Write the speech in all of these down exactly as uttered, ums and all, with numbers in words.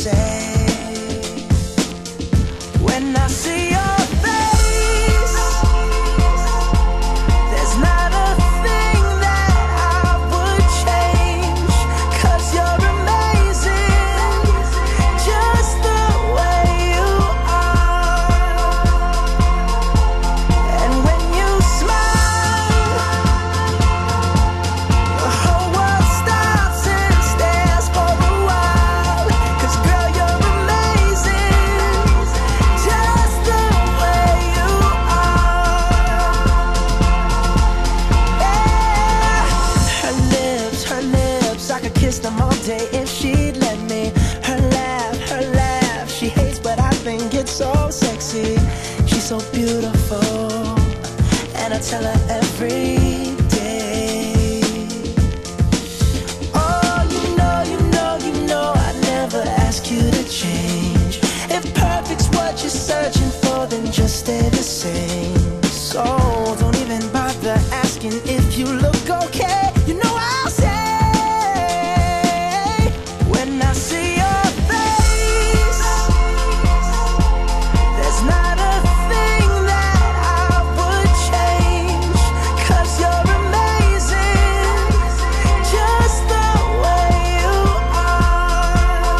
say when I see your face? There's not a thing that I would change, 'cause you're amazing just the way you are. And when you smile, the whole world stops and stares for a while, 'cause girl, you're amazing just the way you are. Yeah. Her lips, her lips, I could kiss them all day if she'd let me. Her laugh, her laugh, she hates but I think it's so sexy. She's so beautiful, and I tell her every day. Oh, you know, you know, you know, I never ask you to change. If perfect's what you're searching for, then just stay the same. So don't even bother asking if you look okay. You know I'll say when I see your face, there's not a thing that I would change, 'cause you're amazing just the way you are.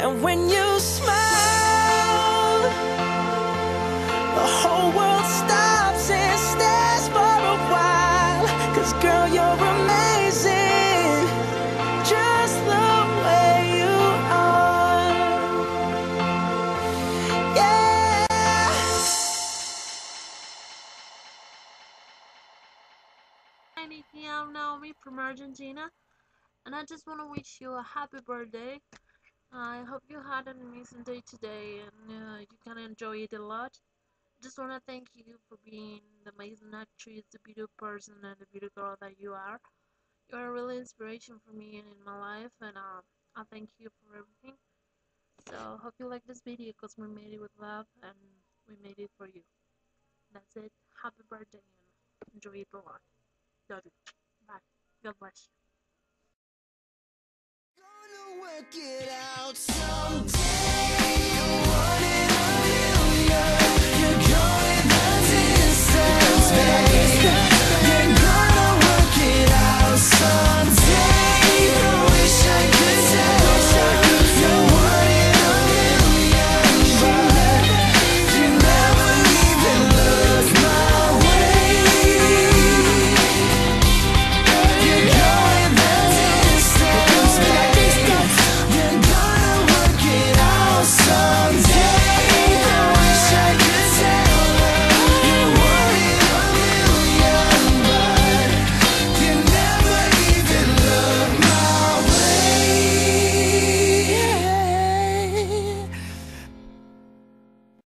And when you smile, the whole world stops and stares for a while, 'cause girl, you're amazing just the way you are, the way you are, the way you are. Girl, you're amazing just the way you are. When I see your face, there's not a thing that I would change, 'cause you're amazing just the way you are. And when you smile, the whole world stops and stares for a while, 'cause girl, you're amazing just the way you are. Yeah. Anything, I'm Naomi from Argentina, and I just want to wish you a happy birthday. I hope you had an amazing day today and uh, you can enjoy it a lot. Just want to thank you for being the amazing actress, the beautiful person, and the beautiful girl that you are. You are a really inspiration for me and in my life, and uh, I thank you for everything. So, hope you like this video because we made it with love and we made it for you. That's it. Happy birthday and enjoy it a lot. Love you. Bye. God bless you. Gonna work it out someday. You're one in a million.